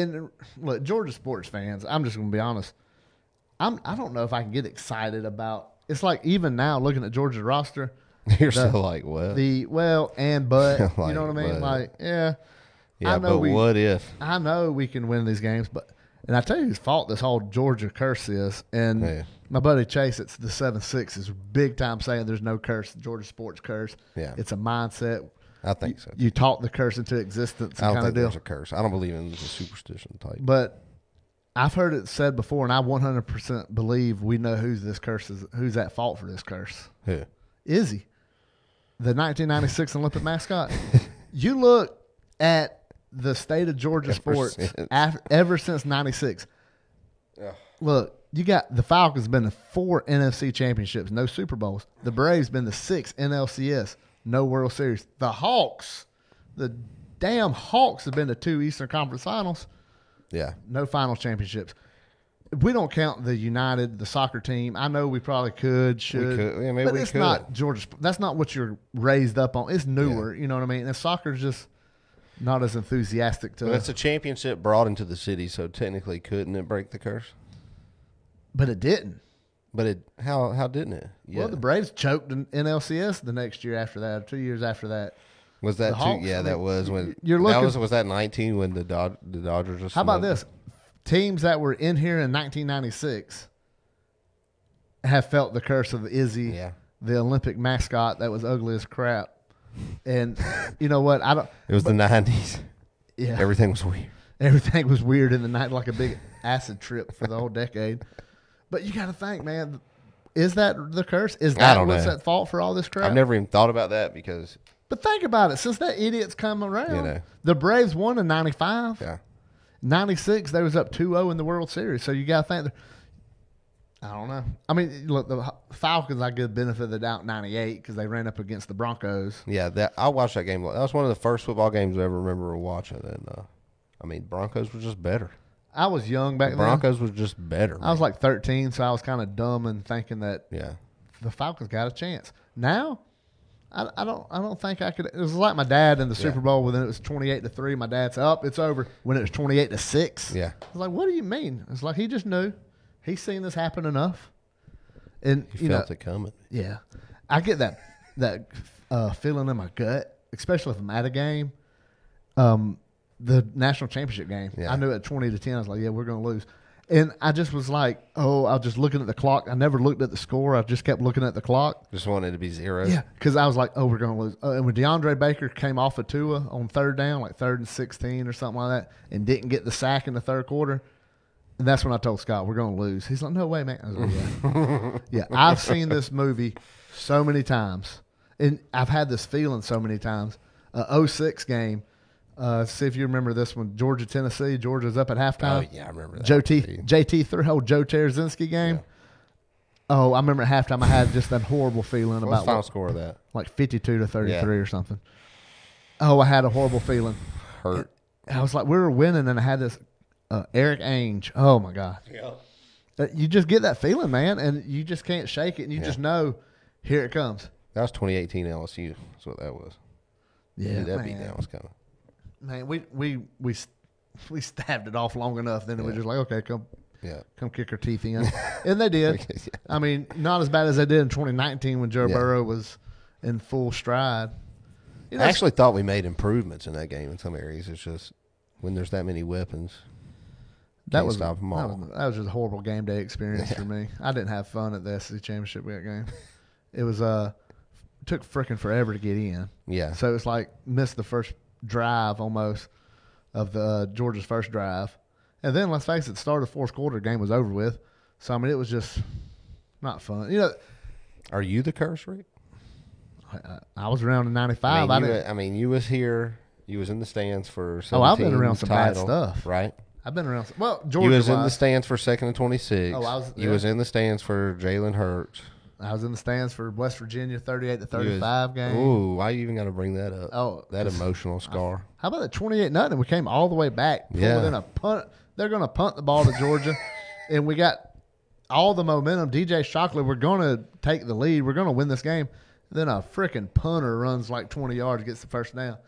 and look, Georgia sports fans, I'm just going to be honest. I don't know if I can get excited about. It's like even now looking at Georgia's roster, you're still like, what? But like, you know what I mean? What? Like, yeah, yeah. I know, but what if? I know we can win these games, but and I tell you whose fault this whole Georgia curse is. And my buddy Chase, it's the 7-6 is big time saying there's no curse, Georgia sports curse. Yeah, it's a mindset. I think so. You talk the curse into existence. I don't think there's a curse. I don't believe in the superstition type. But I've heard it said before, and I 100% believe we know who's at fault for this curse. Who? Izzy, the 1996 Olympic mascot. You look at the state of Georgia sports ever since 96. Look, you got the Falcons been to 4 NFC championships, no Super Bowls. The Braves been to 6 NLCS. No World Series. The Hawks, the damn Hawks have been to 2 Eastern Conference Finals. Yeah. No final championships. We don't count the United, the soccer team. I know we probably could, should. We could. Yeah, maybe but we it's could. Not Georgia. That's not what you're raised up on. It's newer. Yeah. You know what I mean? And soccer's just not as enthusiastic to us. But it's a championship brought into the city, so technically couldn't it break the curse? But it didn't. But it how didn't it? Yeah. Well, the Braves choked in NLCS the next year after that, 2 years after that. Was that Hawks, yeah, that was when you're looking. That was that 19 when the Dodgers? How about this? Teams that were in here in 1996 have felt the curse of Izzy, the Olympic mascot that was ugly as crap. And you know what? I don't. It was the '90s. Yeah, everything was weird. Everything was weird in the night, like a big acid trip for the whole decade. But you got to think, man, is that the curse? Is that what's at fault for all this crap? I've never even thought about that because. But think about it. Since that idiot's come around, you know, the Braves won in 95. Yeah. 96, they was up 2-0 in the World Series. So you got to think, I don't know. I mean, look, the Falcons, I give benefit of the doubt in 98 because they ran up against the Broncos. Yeah, I watched that game. That was one of the first football games I ever remember watching. And, I mean, Broncos were just better. I was young back then. The Broncos were just better. I was like 13, so I was kind of dumb and thinking that the Falcons got a chance. Now, I don't think I could. It was like my dad in the Super Bowl when it was 28-3. My dad said, "Oh, it's over." When it was 28-6, I was like, "What do you mean?" It's like he just knew. He's seen this happen enough, and he felt it coming. Yeah, I get that feeling in my gut, especially if I'm at a game. The national championship game. Yeah. I knew at 20-10, I was like, yeah, we're going to lose. And I just was like, oh, I was just looking at the clock. I never looked at the score. I just kept looking at the clock. Just wanted to be 0. Yeah, because I was like, oh, we're going to lose. And when DeAndre Baker came off of Tua on third down, like 3rd and 16 or something like that, and didn't get the sack in the third quarter, and that's when I told Scott, we're going to lose. He's like, no way, man. I was like, yeah, I've seen this movie so many times, and I've had this feeling so many times. 06 game. See if you remember this one. Georgia, Tennessee. Georgia's up at halftime. Oh, yeah, I remember that. Joe Tereshinski game. Yeah. Oh, I remember at halftime I had just that horrible feeling about the final score of that? Like 52-33 or something. Oh, I had a horrible feeling. Hurt. I was like, we were winning, and I had this Eric Ainge. Oh, my God. Yeah. You just get that feeling, man, and you just can't shake it, and you just know, here it comes. That was 2018 LSU. That's what that was. Yeah, that beatdown was coming. Man, we stabbed it off long enough. Then it was just like, okay, come kick our teeth in, and they did. I mean, not as bad as they did in 2019 when Joe Burrow was in full stride. You know, I actually thought we made improvements in that game in some areas. It's just when there's that many weapons, that was just a horrible game day experience for me. I didn't have fun at the SEC championship game. It was took freaking forever to get in. Yeah, so it's like missed the first drive almost of the Georgia's first drive, and then let's face it, start of the fourth quarter, game was over with. So I mean, it was just not fun. You know, are you the curse, Rick? I was around in '95. You was here. You was in the stands for. Oh, I've been around some bad stuff, right? I've been around. Well, Georgia. You was in the stands for 2nd and 26. Oh, I was. You was in the stands for Jalen Hurts. I was in the stands for West Virginia 38-35 game. Ooh, why you even got to bring that up? Oh, that emotional scar. How about the 28-0? We came all the way back. Yeah. Within a punt. They're going to punt the ball to Georgia, and we got all the momentum. DJ Shockley, we're going to take the lead. We're going to win this game. Then a freaking punter runs like 20 yards, gets the first down.